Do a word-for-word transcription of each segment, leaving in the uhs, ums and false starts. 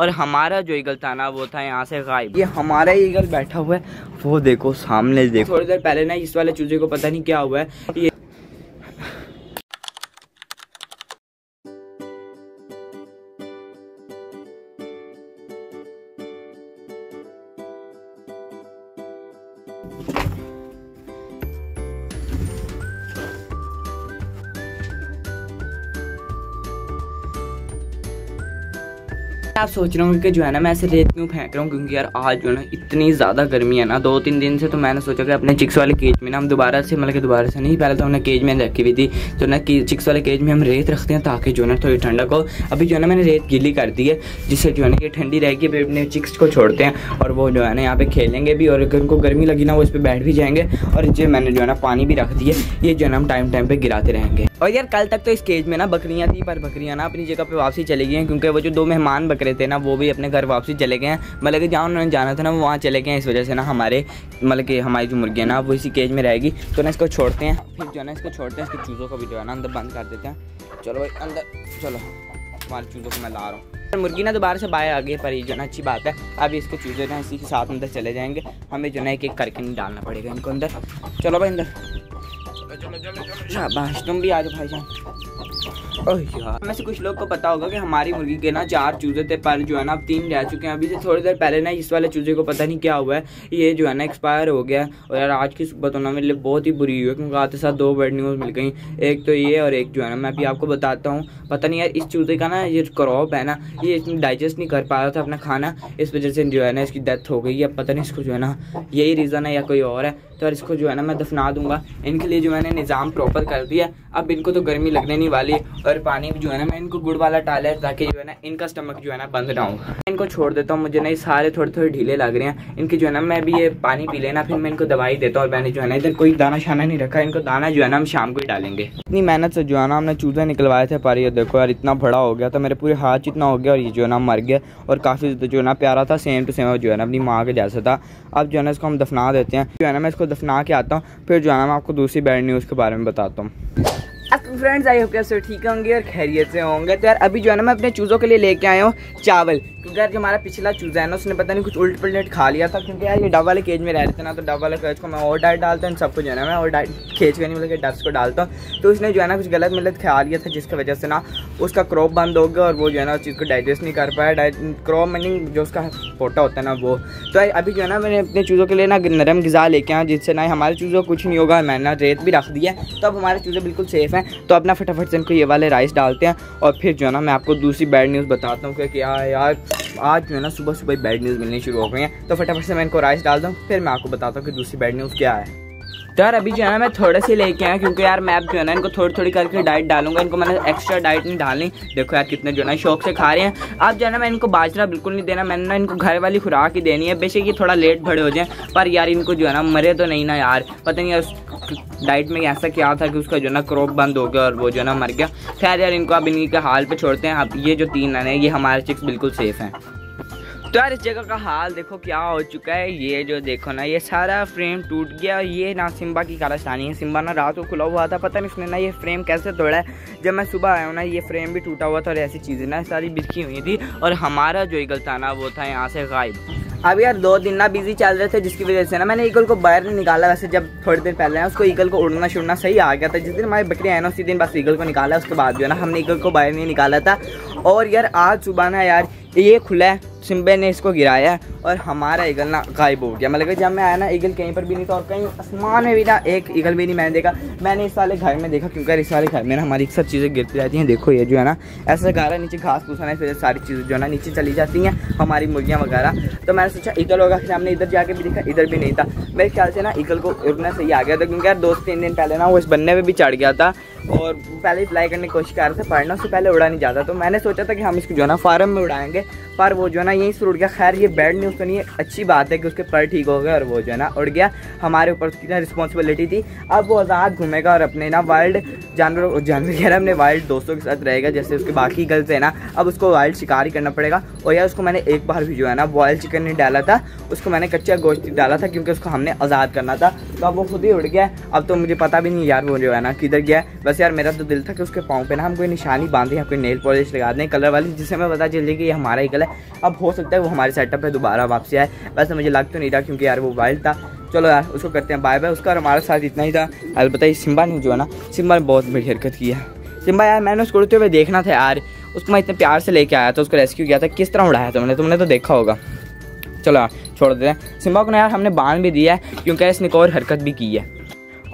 और हमारा जो ईगल था ना वो था यहाँ से गायब। ये हमारा ईगल बैठा हुआ है, वो देखो सामने देखो। थोड़ी देर पहले ना इस वाले चूजे को पता नहीं क्या हुआ है, ये आप सोच रहा हूँ कि जो है ना मैं ऐसे रेत क्यों फेंक रहा हूँ, क्योंकि यार आज जो है ना इतनी ज़्यादा गर्मी है ना दो तीन दिन से, तो मैंने सोचा कि अपने चिक्स वाले केज में ना हम दोबारा से मतलब कि दोबारा से नहीं, पहले तो हमने केज में रखी हुई थी, तो ना कि चिक्स वाले केज में हम रेत रखते हैं ताकि जो है ना थोड़ी ठंडक हो। अभी जो है ना मैंने रेत गीली कर दी है जिससे जो है ना ये ठंडी रहेगी। अभी अपने चिक्स को छोड़ते हैं और वो जो है ना यहाँ पर खेलेंगे भी, और अगर उनको गर्मी लगी ना वो इस पर बैठ भी जाएंगे। और जो मैंने जो है ना पानी भी रख दिया, ये जो है ना हम टाइम टाइम पर गिराते रहेंगे। और यार कल तक तो इस केज में ना बकरियाँ थी, पर बकरियाँ ना अपनी जगह पर वापसी चली गई हैं, क्योंकि वो जो दो मेहमान थे ना वो भी अपने घर वापसी चले गए हैं, मतलब कि जहाँ उन्होंने जाना था ना वो वहाँ चले गए हैं। इस वजह से ना हमारे मतलब कि हमारी जो मुर्गियाँ ना वो इसी केज में रहेगी। तो ना इसको छोड़ते हैं, फिर जो है ना इसको छोड़ते हैं, इसके चूज़ों को भी जो है ना अंदर बंद कर देते हैं। चलो भाई अंदर चलो, हमारे चूज़ों को मैं ला रहा हूँ। मुर्गी ना दोबारा से बाहर आ गई, पर ये जो है ना अच्छी बात है। अब इसके चूजे ना इसी के साथ अंदर चले जाएंगे, हमें जो है ना एक एक करके नहीं डालना पड़ेगा इनको अंदर। चलो भाई अंदर, तुम भी आ जाओ भाई जान। ओह यार, हमें से कुछ लोग को पता होगा कि हमारी मुर्गी के ना चार चूजे थे, पर जो है ना अब तीन रह चुके हैं। अभी से थोड़ी देर पहले ना इस वाले चूजे को पता नहीं क्या हुआ है, ये जो है ना एक्सपायर हो गया। और यार आज की सुबह तो ना मेरे लिए बहुत ही बुरी हुई है, क्योंकि आते साथ दो बैड न्यूज़ मिल गई, एक तो ये और एक जो है ना मैं अभी आपको बताता हूँ। पता नहीं यार इस चूजे का ना ये क्रॉप है ना ये डाइजेस्ट नहीं कर पा रहा था अपना खाना, इस वजह से जो है ना इसकी डेथ हो गई है। पता नहीं इसको जो है ना यही रीज़न है या कोई और है। तो यार इसको जो है ना मैं दफना दूंगा। इनके लिए जो मैंने निज़ाम प्रॉपर कर दिया, अब इनको तो गर्मी लगने नहीं वाली। और पानी भी जो है ना मैं इनको गुड़ वाला डाला है ताकि जो है ना इनका स्टमक जो है ना बंद ना हो। मैं इनको छोड़ देता हूँ, मुझे ना ये सारे थोड़े थोड़े ढीले लग रहे हैं। इनके जो है ना मैं भी ये पानी पी लेना, फिर मैं इनको दवाई देता हूँ। और मैंने जो है ना इधर कोई दाना शाना नहीं रखा, इनको दाना जो है ना हम शाम को ही डालेंगे। इतनी मेहनत से जो है ना हमने चूजे निकलवाए थे, पर ये देखो यार इतना बड़ा हो गया था, मेरे पूरे हाथ जितना हो गया। और ये जो है ना मर गया, और काफ़ी जो है ना प्यारा था, सेम टू सेम जो है ना अपनी माँ के जैसा था। अब जो है ना इसको हम दफना देते हैं, जो है ना मैं इसको दफना के आता हूँ, फिर जो है ना मैं आपको दूसरी बैड न्यूज़ के बारे में बताता हूँ। फ्रेंड्स आई होप कि सब ठीक होंगे और खैरियत से होंगे। तो यार अभी जो है ना मैं अपने चूज़ों के लिए लेके आया हूँ चावल, क्योंकि यार जो हमारा पिछला चूज़ा है ना उसने पता नहीं कुछ उल्ट पलट खा लिया था। क्योंकि यार ये डब वाले केज में रह रहे थे ना, तो डब वाले केज को मैं और डाइट डालता हूँ, इन सबको जो है ना मैं और डाइट खींच के नहीं मतलब डब्स को डालता हूँ। तो उसने जो है ना कुछ गलत मिलत खा लिया था, जिसकी वजह से ना उसका क्रॉप बंद हो गया, और वो जो है ना उस चीज़ को डाइजेस्ट नहीं कर पाया। क्रॉप मीनिंग जो उसका फोटा होता है ना वो। तो यार अभी जो है ना मैंने अपने चूज़ों के लिए ना नरम ग़िज़ा लेके आया, जिससे ना हमारे चूज़ों को कुछ नहीं होगा। मैंने ना रेत भी रख दिया, तो अब हमारे चूज़े बिल्कुल सेफ़ हैं। तो अपना फटाफट से इनको ये वाले राइस डालते हैं, और फिर जो है ना मैं आपको दूसरी बैड न्यूज़ बताता हूँ कि क्या यार आज जो है ना सुबह सुबह बैड न्यूज़ मिलनी शुरू हो गई है। तो फटाफट से मैं इनको राइस डाल दूँ, फिर मैं आपको बताता हूँ कि दूसरी बैड न्यूज़ क्या है। तो यार अभी जो है ना मैं थोड़े से लेके आया, क्योंकि यार मैं अब जो है ना इनको थोड़ी थोड़ी करके डाइट डालूंगा। इनको मैंने एक्स्ट्रा डाइट नहीं डालनी। देखो यार कितने जो है ना शौक से खा रहे हैं। अब जो है ना मैं इनको बाजरा बिल्कुल नहीं देना, मैंने ना इनको घर वाली खुराक ही देनी है। बेशक ये थोड़ा लेट बड़े हो जाएँ, पर यार इनको जो है ना मरे तो नहीं ना यार। पता नहीं यार डाइट में ऐसा क्या था कि उसका जो है ना क्रॉप बंद हो गया और वो जो है ना मर गया। खैर यार इनको अब इनके हाल पर छोड़ते हैं। अब ये जो तीन आने ये हमारे चिक्स बिल्कुल सेफ़ हैं। तो यार इस जगह का हाल देखो क्या हो चुका है। ये जो देखो ना ये सारा फ्रेम टूट गया। ये ना सिम्बा की कारस्तानी है। सिम्बा ना रात को खुला हुआ था, पता नहीं इसने ना ये फ्रेम कैसे तोड़ा है। जब मैं सुबह आया हूँ ना ये फ्रेम भी टूटा हुआ था, और ऐसी चीज़ें ना सारी बिखरी हुई थी। और हमारा जो ईगल था ना वो था यहाँ से गायब। अब यार दो दिन ना बिजी चल रहे थे, जिसकी वजह से ना मैंने ईगल को बाहर नहीं निकाला। वैसे जब थोड़ी देर पहले ना उसको ईगल को उड़ना छुड़ना सही आ गया था। जिस दिन हमारे बकरी आए ना उसी दिन बस ईगल को निकाला, उसके बाद जो है ना हमने ईगल को बाहर नहीं निकाला था। और यार आज सुबह ना यार ये खुला है, सिम्बे ने इसको गिराया और हमारा ईगल ना गायब हो गया। मतलब कि जब मैं आया ना ईगल कहीं पर भी नहीं था, और कहीं आसमान में भी ना एक ईगल भी नहीं मैंने देखा। मैंने इस वाले घर में देखा, क्योंकि इस वाले घर में ना हमारी सब चीज़ें गिरती रहती हैं। देखो ये जो है ना ऐसा गारा नीचे घास फूसा है, सारी चीज़ें जो है ना नीचे चली जाती हैं, हमारी मुर्गियाँ वगैरह। तो मैंने सोचा ईगल होगा, फिर हमने इधर जाके भी देखा, इधर भी नहीं था। मेरे ख्याल से ना ईगल को उड़ना सही आ गया था, क्योंकि यार दो तीन दिन पहले ना वो इस बनने में भी चढ़ गया था, और पहले फ्लाई करने की कोशिश कर रहे थे, पढ़ना उससे पहले उड़ा नहीं जाता। तो मैंने सोचा था कि हम इसको जो है ना फार्म में उड़ाएंगे, पर वो जो है ना यहीं से उड़ गया। खैर ये बैड न्यूज़ तो नहीं है, अच्छी बात है कि उसके पर ठीक हो गए और वो जो है ना उड़ गया। हमारे ऊपर उसकी ना रिस्पॉन्सिबिलिटी थी, अब वो आज़ाद घूमेगा और अपने ना वाइल्ड जानवरों जानवर यार अपने वाइल्ड दोस्तों के साथ रहेगा। जैसे उसके बाकी गल्स है ना, अब उसको वाइल्ड शिकार ही करना पड़ेगा। और यार उसको मैंने एक बार भी जो है ना बॉयल चिकन नहीं डाला था, उसको मैंने कच्चा गोश्त डाला था, क्योंकि उसको हमने आज़ाद करना था। तो अब वो खुद ही उड़ गया। अब तो मुझे पता भी नहीं यार वो जो है ना किधर गया। बस यार मेरा तो दिल था कि उसके पाँव पे ना हम कोई निशानी बांधे, हम कोई नेल पॉलिश लगा दें कलर वाली, जिससे हमें पता चल जाए कि ये हमारा ही कलर है। अब हो सकता है वो हमारे सेटअप पे दोबारा वापसी आए, वैसे मुझे लग तो नहीं रहा क्योंकि यार वो वाइल्ड था। चलो यार उसको करते हैं बाय बाय, उसका और हमारे साथ इतना ही था। अलबत्ता सिम्बा ने जो है ना, सिम्बा ने बहुत बड़ी हरकत की है। सिम्बा यार मैंने उसको उड़ते हुए देखना था यार, उसको मैं इतने प्यार से लेके आया था, उसको रेस्क्यू किया था, किस तरह उड़ाया था मैंने, तुमने तो देखा होगा। चलो यार छोड़ देते हैं सिम्बा को ना यार, हमने बांध भी दिया है क्योंकि इसने कोई और हरकत भी की है।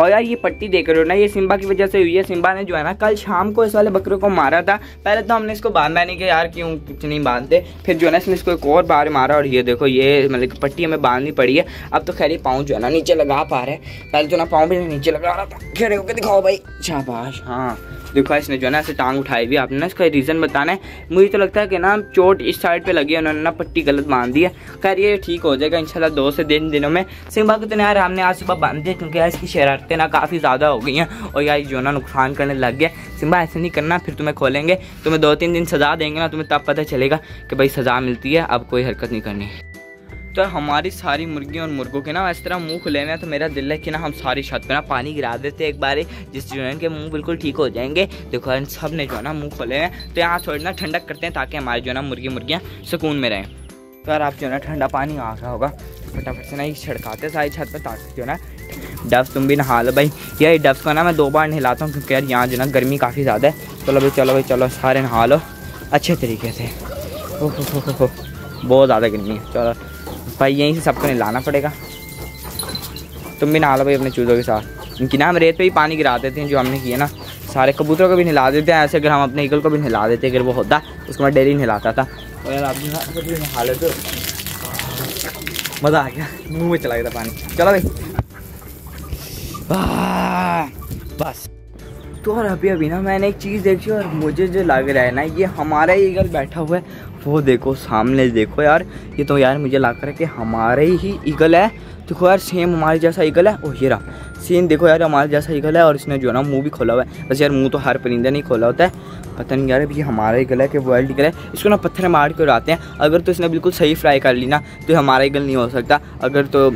और यार ये पट्टी देख रहे हो ना, ये सिम्बा की वजह से हुई है। सिम्बा ने जो है ना कल शाम को इस वाले बकरे को मारा था। पहले तो हमने इसको बांधा नहीं कि यार क्यों कुछ नहीं बांधते, फिर जो है ना इसने इसको एक और बार मारा और ये देखो ये मतलब पट्टी हमें बांधनी पड़ी है। अब तो खैर ये पाँव जो है ना नीचे लगा पा रहे हैं, पहले जो ना पाँव भी नीचे लगा रहा था। खैर होकर दिखाओ भाई, शाबाश। हाँ देखो इसने जो है ना ऐसे टांग उठाई भी, आपने ना इसका रीज़न बताना है। मुझे तो लगता है कि ना चोट इस साइड पे लगी है, उन्होंने ना पट्टी गलत बांध दी है। खैर ये ठीक हो जाएगा इंशाल्लाह दो से तीन दिन दिनों में। सिम्बा को तो यार हमने आज सुबह बांध दिया क्योंकि यार इसकी शरारतें ना काफ़ी ज़्यादा हो गई हैं और यार जो ना नुकसान करने लग गया। सिम्बा ऐसे नहीं करना, फिर तुम्हें खोलेंगे, तुम्हें दो तीन दिन सज़ा देंगे ना, तुम्हें तब पता चलेगा कि भाई सज़ा मिलती है, अब कोई हरकत नहीं करनी। तो हमारी सारी मुर्गियों और मुर्गों के ना इस तरह मुंह खुले हैं, तो मेरा दिल है कि ना हम सारी छत पे ना पानी गिरा देते एक बार, जिस जो है इनके मुंह बिल्कुल ठीक हो जाएंगे। देखो इन सब ने जो है ना मुंह खोले हैं, तो यहाँ थोड़ी ना ठंडक करते हैं ताकि हमारे जो है ना मुर्गी मुर्गियाँ सुकून में रहें। तो यार आप जो है ना ठंडा पानी आ रहा होगा, फटाफट से ना ये छिड़काते सारी छत पर ताकि जो है ना डब्स तुम भी नहा लो भाई। यार डब्स को ना मैं दो बार नहलाता हूँ क्योंकि यार यहाँ जो है ना गर्मी काफ़ी ज़्यादा है। चलो भाई चलो भाई चलो सारे नहा लो अच्छे तरीके से, ओह बहुत ज़्यादा गर्मी है। चलो भाई यहीं से सबको नहलाना पड़ेगा, तुम भी नहा लो भाई अपने चूज़ों के साथ। इनकी ना हम रेत पे ही पानी गिरा देते हैं जो हमने किया ना, सारे कबूतरों को भी नहला देते हैं ऐसे। अगर हम अपने ईगल को भी नहला देते अगर वो होता, उसको मैं डेली नहलाता था। और यार आपने नहा लेते मज़ा आ गया, मुँह में चला गया था पानी। चलो भाई बस। तो और अभी अभी ना मैंने एक चीज़ देखी और मुझे जो लग रहा है ना ये हमारा ही ईगल बैठा हुआ है, वो देखो सामने देखो यार, ये तो यार मुझे लग रहा है कि हमारे ही ईगल है। देखो यार सेम हमारे जैसा ईगल है, ओह ये रहा सेम, देखो यार हमारे जैसा ईगल है और इसने जो है ना मुंह भी खोला हुआ है। बस यार मुंह तो हर परिंदा नहीं खोला होता है, पता नहीं यार ये हमारा ईगल है कि वाइल्ड ईगल है। इसको ना पत्थर मार के उड़ाते हैं, अगर तो इसने बिल्कुल सही फ्राई कर ली ना तो हमारा ईगल नहीं हो सकता, अगर तो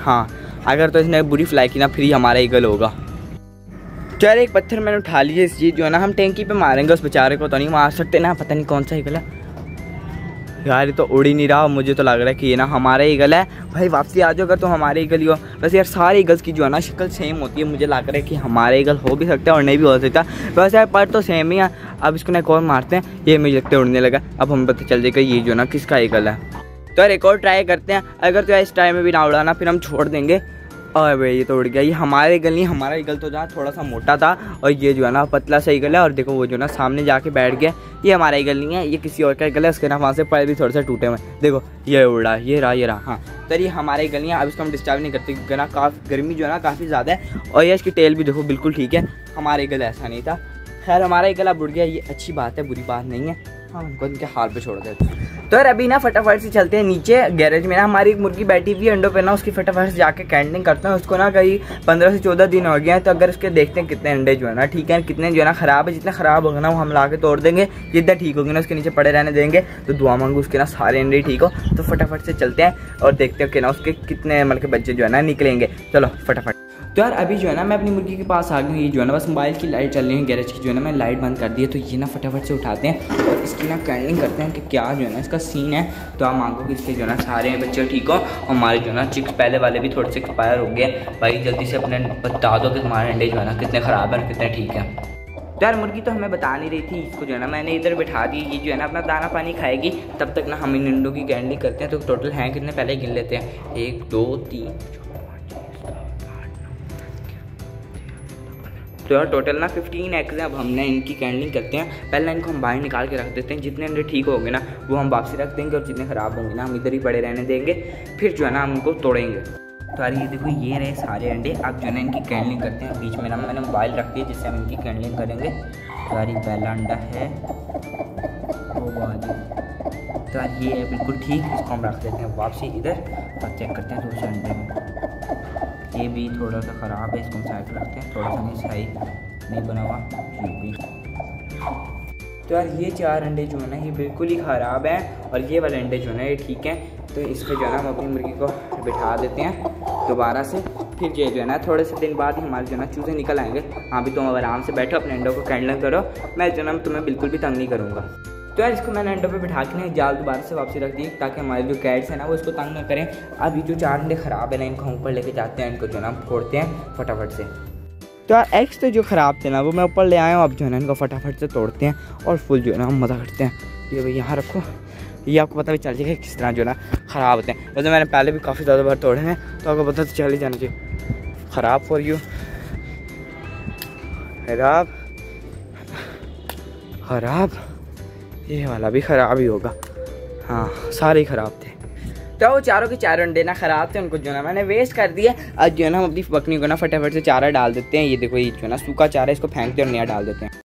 हाँ अगर तो इसने बुरी फ्राई की ना फिर ही हमारा ईगल होगा। तो यार एक पत्थर मैंने उठा लिया, इस चीज़ जो है ना हम टैंकी पर मारेंगे, उस बेचारे को तो नहीं मार सकते ना, पता नहीं कौन सा ईगल है यार, ये तो उड़ ही नहीं रहा। मुझे तो लग रहा है कि ये ना हमारा ईगल है, भाई वापसी आ जाओ अगर तो हमारे ईगल ही हो। वैसे यार सारे ईगल्स की जो है ना शक्ल सेम होती है, मुझे लग रहा है कि हमारा ईगल हो भी सकता है और नहीं भी हो सकता। वैसे यार पर तो सेम ही है। अब इसको ना एक और मारते हैं, ये मुझे लगता है उड़ने लगा, अब हमें पता चल जाएगा ये जो ना किसका ईगल है। तो यार एक और ट्राई करते हैं, अगर तो यार इस ट्राई में भी ना उड़ाना फिर हम छोड़ देंगे। और भाई ये तो उड़ गया, ये हमारे ईगल नहीं, हमारा ईगल तो जहाँ थोड़ा सा मोटा था और ये जो है ना पतला सा ईगल है। और देखो वो जो ना सामने जाके बैठ गया, ये हमारा ईगल नहीं है, ये किसी और का ईगल है, उसके ना वहाँ से पैर भी थोड़े से टूटे हुए हैं। देखो ये उड़ा, ये रहा ये रहा, हाँ तो ये हमारा ईगल नहीं है। अब इसको हम डिस्टर्ब नहीं करते क्योंकि ना काफ़ी गर्मी जो है ना काफ़ी ज़्यादा है और ये इसकी टेल भी देखो बिल्कुल ठीक है, हमारा ईगल ऐसा नहीं था। खैर हमारा ईगल अब उड़ गया, ये अच्छी बात है, बुरी बात नहीं है, हम उनको उनके हाल पे छोड़ देते हैं। तो यार अभी ना फटाफट से चलते हैं नीचे गैरेज में, ना हमारी एक मुर्गी बैठी हुई है अंडों पे ना, उसकी फटाफट से जाके कैंटिंग करते हैं। उसको ना कहीं पंद्रह से चौदह दिन हो गया है, तो अगर उसके देखते हैं कितने अंडे जो है ना ठीक है, कितने जो है ना खराब है, जितने खराब होगा ना वो हम ला के तोड़ देंगे, जितना ठीक होगी ना उसके नीचे पड़े रहने देंगे। तो दुआ मांगू उसके ना सारे अंडे ठीक हो। तो फटाफट से चलते हैं और देखते हैं कि ना उसके कितने मतलब बच्चे जो है ना निकलेंगे। चलो फटाफट। तो यार अभी जो है ना मैं अपनी मुर्गी के पास आ गई हूँ, ये जो है ना बस मोबाइल की लाइट चल रही है गैरेज की, जो है ना मैं लाइट बंद कर दी है। तो ये ना फटाफट से उठाते हैं और इसकी ना कैंडिंग करते हैं कि क्या जो है ना इसका सीन है। तो आप मांगो कि इसके जो है ना सारे बच्चे ठीक हो और हमारे जो है ना चिक्स पहले वाले भी थोड़े से एक्सपायर हो गए। भाई जल्दी से अपने बता दो कि हमारे अंडे जो है ना कितने ख़राब हैं और कितने ठीक हैं। तो यार मुर्गी तो हमें बता नहीं रही थी, इसको जो है ना मैंने इधर बिठा दी, ये जो है ना अपना दाना पानी खाएगी तब तक ना हम इन अंडों की कैंडिंग करते हैं। तो टोटल हैं कितने पहले गिन लेते हैं, एक दो तीन। तो यार टोटल ना फिफ्टीन एग्स हैं, अब हमने इनकी कैंडलिंग करते हैं। पहले इनको हम बाहर निकाल के रख देते हैं, जितने अंडे ठीक होंगे ना वो हम वापसी रख देंगे और जितने ख़राब होंगे ना हम इधर ही पड़े रहने देंगे, फिर जो है ना हम उनको तोड़ेंगे। तो यार ये देखो ये रहे सारे अंडे, अब जो है ना इनकी कैंडलिंग करते हैं। बीच में ना मैंने मोबाइल रख दिया जिससे हम इनकी कैंडलिंग करेंगे। तो यार ये पहला अंडा है, तो यार ये है बिल्कुल ठीक, इसको हम रख देते हैं वापसी इधर और चेक करते हैं दूसरे अंडे में। ये भी थोड़ा सा ख़राब है, इसको हम साइड रखते हैं, थोड़ा सा नहीं सही नहीं बना हुआ ये भी। तो यार ये चार अंडे जो है ना ये बिल्कुल ही ख़राब हैं और ये वाले अंडे जो है ना ये ठीक हैं। तो इस पर जो है ना हम अपनी मुर्गी को बिठा देते हैं दोबारा से फिर ये जो है ना थोड़े से दिन बाद ही हमारे जो है ना चूज़े निकल आएंगे। हाँ भी तुम तो आराम से बैठो, अपने अंडों को कैंडल करो, मैं जो है ना तुम्हें बिल्कुल भी तंग नहीं करूँगा। तो यार इसको मैंने अंडों पे बिठा के ना जाल दोबारा से वापसी रख दी ताकि हमारे जो कैट्स हैं ना वो इसको तंग ना करें। अभी जो चार अंडे ख़राब है ना इनको ऊपर लेके जाते हैं, इनको जो ना फोड़ते हैं फटाफट से। तो यार एग्स तो जो ख़राब थे ना वो मैं ऊपर ले आया हूँ। अब जो है ना इनको फटाफट से तोड़ते हैं और फुल जो है ना मज़ा करते हैं। ये भाई यहाँ रखो, ये आपको पता भी चल जाएगा किस तरह जो ना ख़राब होते हैं। वैसे मैंने पहले भी काफ़ी ज़्यादा बार तोड़े हैं तो आपको पता तो चल ही जाना चाहिए। ख़राब फॉर यू, खराब खराब, ये वाला भी ख़राब ही होगा। हाँ सारे ही ख़राब थे। तो वो चारों के चारों अंडे ना ख़राब थे, उनको जो ना मैंने वेस्ट कर दिया। आज जो है ना हम अपनी बकरी को ना फटाफट से चारा डाल देते हैं। ये देखो ये जो है ना सूखा चारा, इसको फेंकते और नया डाल देते हैं।